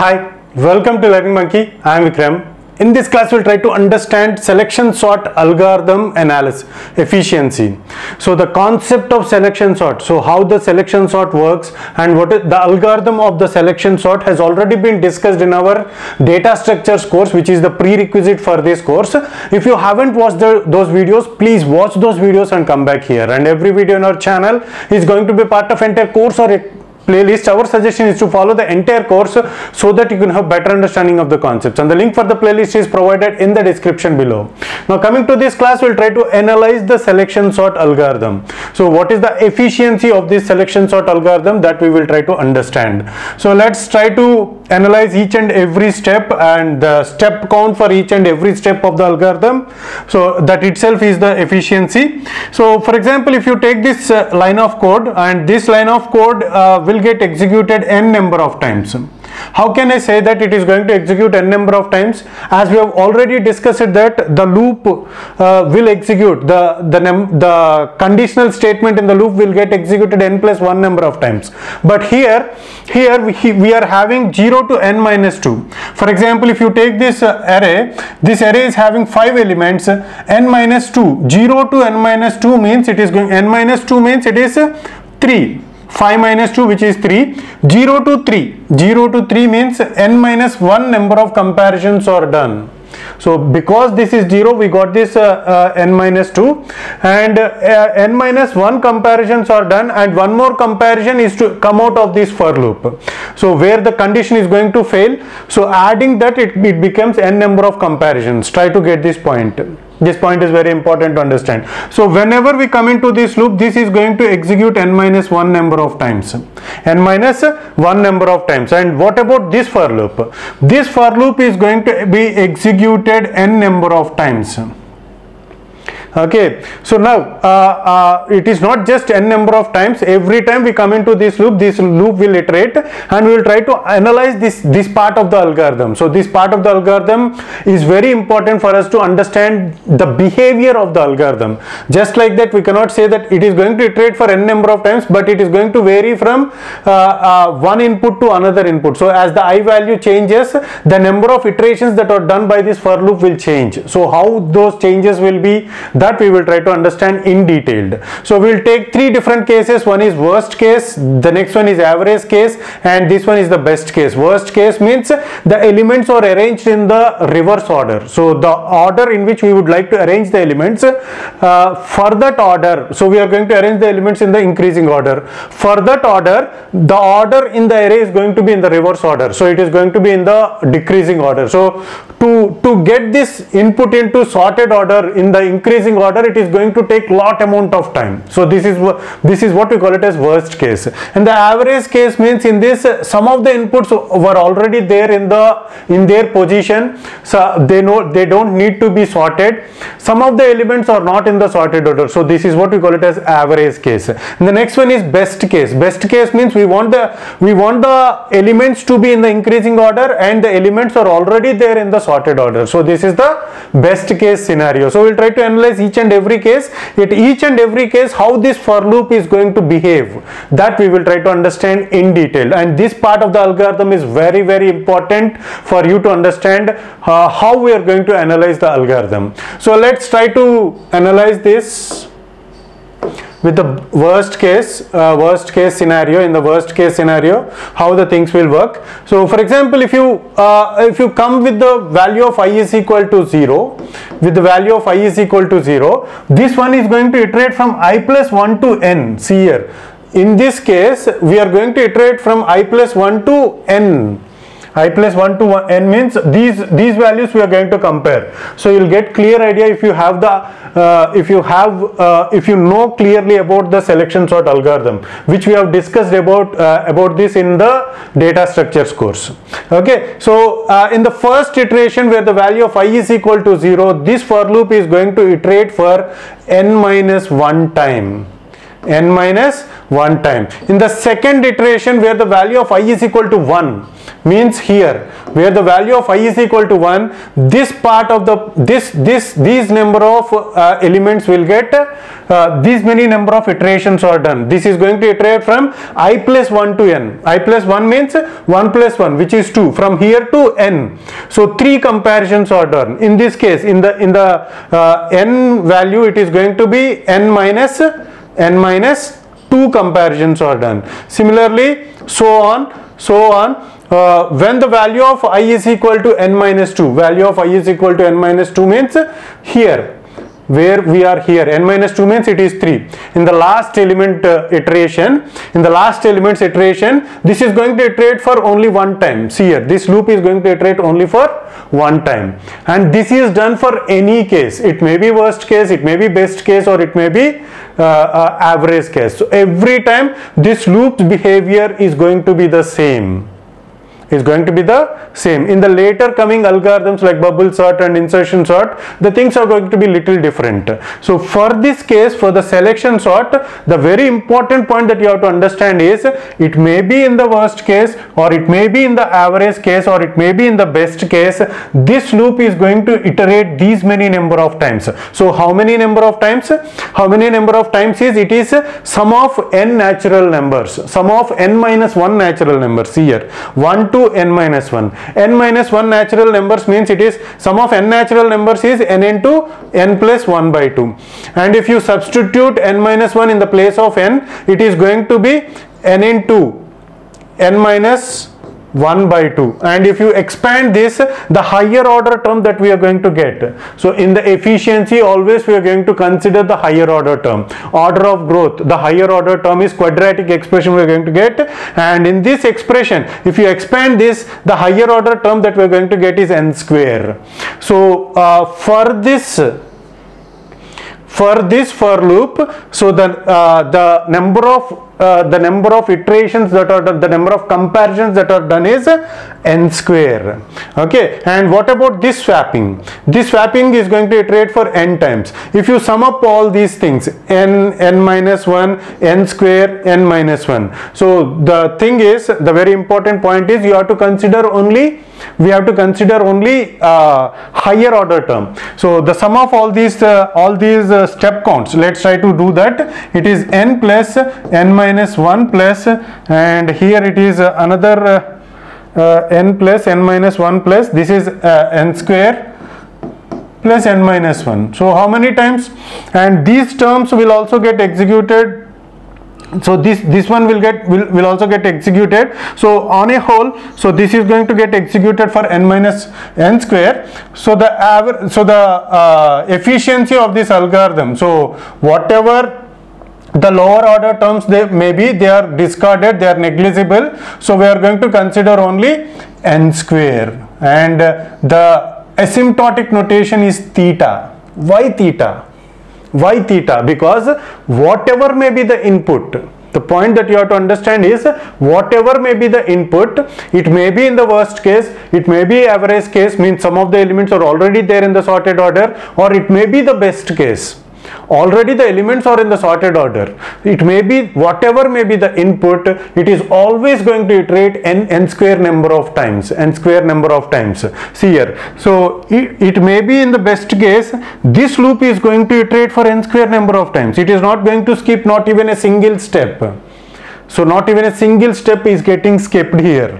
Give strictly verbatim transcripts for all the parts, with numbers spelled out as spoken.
Hi, welcome to Learning Monkey. I am Vikram. In this class, we'll try to understand selection sort algorithm analysis efficiency. So the concept of selection sort, so how the selection sort works and what is the algorithm of the selection sort has already been discussed in our data structures course, which is the prerequisite for this course. If you haven't watched the, those videos, please watch those videos and come back here. And every video in our channel is going to be part of entire course or a playlist. Our suggestion is to follow the entire course so that you can have better understanding of the concepts, and the link for the playlist is provided in the description below. Now coming to this class, we'll try to analyze the selection sort algorithm. So what is the efficiency of this selection sort algorithm, that we will try to understand. So let's try to analyze each and every step and the step count for each and every step of the algorithm. So that itself is the efficiency. So for example, if you take this uh, line of code, and this line of code uh, will get executed n number of times. How can I say that it is going to execute n number of times? As we have already discussed it, that the loop uh, will execute, the, the, the conditional statement in the loop will get executed n plus one number of times. But here, here we, we are having zero to n minus two. For example, if you take this uh, array, this array is having five elements, uh, n minus two, zero to n minus two means it is going, n minus two means it is uh, three. five minus two, which is three, zero to three, zero to three means n minus one number of comparisons are done. So because this is zero, we got this uh, uh, n minus two, and uh, n minus one comparisons are done, and one more comparison is to come out of this for loop. So where the condition is going to fail, so adding that it, it becomes n number of comparisons. Try to get this point. This point is very important to understand. So whenever we come into this loop, this is going to execute n minus one number of times, n minus one number of times. And what about this for loop? This for loop is going to be executed n number of times. Okay, so now uh, uh, it is not just n number of times. Every time we come into this loop, this loop will iterate, and we will try to analyze this this part of the algorithm. So this part of the algorithm is very important for us to understand the behavior of the algorithm. Just like that, we cannot say that it is going to iterate for n number of times, but it is going to vary from uh, uh, one input to another input. So as the I value changes, the number of iterations that are done by this for loop will change. So how those changes will be, that we will try to understand in detail. So we will take three different cases. One is worst case, the next one is average case, and this one is the best case. Worst case means the elements are arranged in the reverse order. So the order in which we would like to arrange the elements, uh, for that order, so we are going to arrange the elements in the increasing order. For that order, the order in the array is going to be in the reverse order. So it is going to be in the decreasing order. So to, to get this input into sorted order in the increasing order, it is going to take lot amount of time. So this is this is what we call it as worst case. And the average case means in this, some of the inputs were already there in the in their position, so they know they don't need to be sorted. Some of the elements are not in the sorted order, so this is what we call it as average case. And the next one is best case. Best case means we want the we want the elements to be in the increasing order, and the elements are already there in the sorted order. So this is the best case scenario. So we'll try to analyze each and every case, at each and every case how this for loop is going to behave, that we will try to understand in detail. And this part of the algorithm is very very important for you to understand uh, how we are going to analyze the algorithm. So let's try to analyze this with the worst case uh, worst case scenario. In the worst case scenario, how the things will work. So for example, if you uh, if you come with the value of I is equal to zero, with the value of I is equal to zero, this one is going to iterate from I plus one to n. See here, in this case we are going to iterate from I plus one to n. I plus one to one, n means these these values we are going to compare. So you'll get clear idea if you have the uh, if you have uh, if you know clearly about the selection sort algorithm, which we have discussed about uh, about this in the data structures course. Okay, so uh, in the first iteration, where the value of I is equal to zero, this for loop is going to iterate for n minus one time. n minus one time. In the second iteration, where the value of I is equal to one, means here where the value of I is equal to one, this part of the this this these number of uh, elements will get uh, these many number of iterations are done. This is going to iterate from I plus one to n. I plus one means one plus one, which is two, from here to n. So three comparisons are done. In this case, in the in the uh, n value, it is going to be n minus n minus two comparisons are done. Similarly, so on, so on. Uh, when the value of I is equal to n minus two, value of I is equal to n minus two means here, where we are here, n minus two means it is three. In the last element uh, iteration, in the last element's iteration, this is going to iterate for only one time. See here, this loop is going to iterate only for one time. And this is done for any case. It may be worst case, it may be best case, or it may be Uh, uh, average case. So every time this loop's behavior is going to be the same, is going to be the same. In the later coming algorithms like bubble sort and insertion sort, the things are going to be little different. So for this case, for the selection sort, the very important point that you have to understand is it may be in the worst case, or it may be in the average case, or it may be in the best case. This loop is going to iterate these many number of times. So how many number of times? How many number of times is it is sum of n natural numbers, sum of n minus one natural numbers. Here one, two, n minus one. N minus one natural numbers means it is sum of n natural numbers is n into n plus one by two. And if you substitute n minus one in the place of n, it is going to be n into n minus one by two. And if you expand this, the higher order term that we are going to get. So in the efficiency, always we are going to consider the higher order term. Order of growth, the higher order term is quadratic expression we are going to get. And in this expression, if you expand this, the higher order term that we are going to get is n square. So uh, for this for this for loop, so the uh, the number of Uh, the number of iterations that are done, the number of comparisons that are done is uh, n square. Okay, and what about this swapping? This swapping is going to iterate for n times. If you sum up all these things, n, n minus one, n square, n minus one. So the thing is, the very important point is you have to consider only, we have to consider only uh, higher order term. So the sum of all these, uh, all these uh, step counts, let's try to do that. It is n plus n minus minus one plus, and here it is uh, another uh, uh, n plus n minus one plus, this is uh, n square plus n minus one. So how many times? And these terms will also get executed. So this this one will get will, will also get executed. So on a whole, so this is going to get executed for n minus n square. So the average, so the uh, efficiency of this algorithm, so whatever the lower order terms they may be, they are discarded, they are negligible. So we are going to consider only n square. And uh, the asymptotic notation is theta. Why theta? Why theta? Because whatever may be the input, the point that you have to understand is whatever may be the input, it may be in the worst case, it may be average case, means some of the elements are already there in the sorted order, or it may be the best case. Already the elements are in the sorted order. It may be, whatever may be the input, it is always going to iterate n, n square number of times, n square number of times. See here. So it, it may be in the best case, this loop is going to iterate for n square number of times. It is not going to skip not even a single step. So not even a single step is getting skipped here.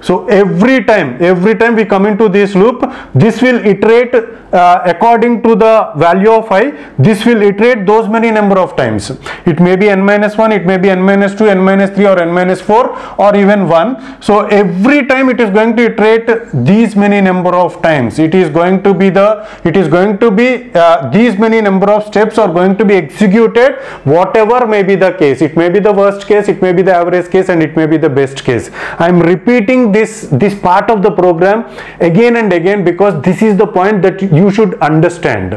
So every time, every time we come into this loop, this will iterate uh, according to the value of I, this will iterate those many number of times. It may be n minus one, it may be n minus two, n minus three, or n minus four, or even one. So every time it is going to iterate these many number of times. It is going to be the, it is going to be uh, these many number of steps are going to be executed, whatever may be the case. It may be the worst case, it may be the average case, and it may be the best case. I am repeating this this part of the program again and again, because this is the point that you should understand.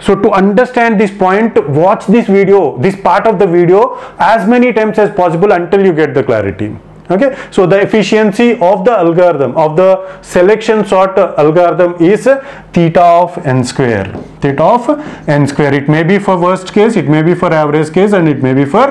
So to understand this point, watch this video, this part of the video, as many times as possible until you get the clarity. Okay, so the efficiency of the algorithm, of the selection sort algorithm, is theta of n square, theta of n square. It may be for worst case, it may be for average case, and it may be for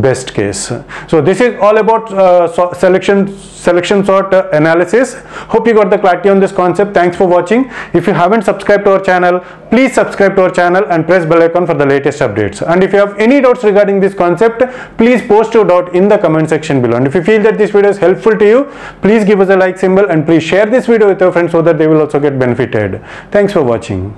best case. So this is all about uh, so selection selection sort uh, analysis. Hope you got the clarity on this concept. Thanks for watching. If you haven't subscribed to our channel, please subscribe to our channel and press bell icon for the latest updates. And if you have any doubts regarding this concept, please post your doubt in the comment section below. And if you feel that this video is helpful to you, please give us a like symbol and please share this video with your friends so that they will also get benefited. Thanks for watching.